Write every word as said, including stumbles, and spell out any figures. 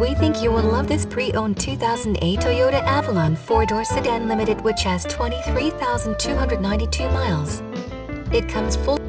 we think you will love this pre-owned two thousand eight Toyota Avalon four-door sedan limited, which has twenty-three thousand two hundred ninety-two miles. It comes full